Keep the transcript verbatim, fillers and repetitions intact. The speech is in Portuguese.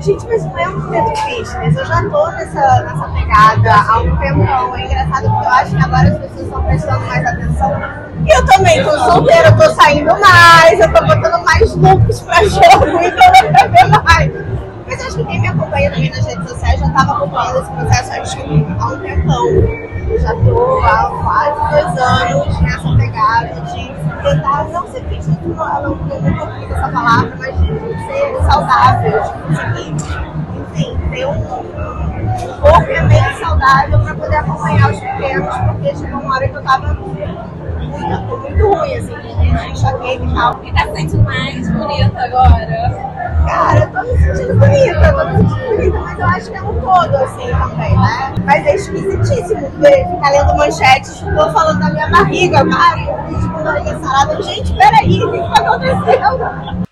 Gente, mas não é um momento triste, mas eu já tô nessa, nessa pegada há um tempão. É engraçado porque eu acho que agora as pessoas estão prestando mais atenção. E eu também tô solteira, eu tô saindo mais, eu tô botando mais looks pra jogo, então eu quero ver mais. Mas acho que quem me acompanha também nas redes sociais já tava acompanhando esse processo há um tempão. Eu já tô há quase dois anos nessa pegada de tentar não ser triste, eu não ouvi essa palavra, mas de ser saudável, de conseguir, enfim, ter um corpo e meio saudável pra poder acompanhar os pequenos, porque chegou uma hora que eu tava muito, muito ruim, assim, enxaqueca e tal. E tá se sentindo mais bonita agora? Cara, eu tô me sentindo bonita, eu tô me sentindo bonita, mas eu acho que é um todo, assim, também, né? Mas é esquisitíssimo ficar lendo manchetes, tô falando da minha barriga, cara, e eu fiz com a barriga sarada. Gente, peraí, o que tá acontecendo?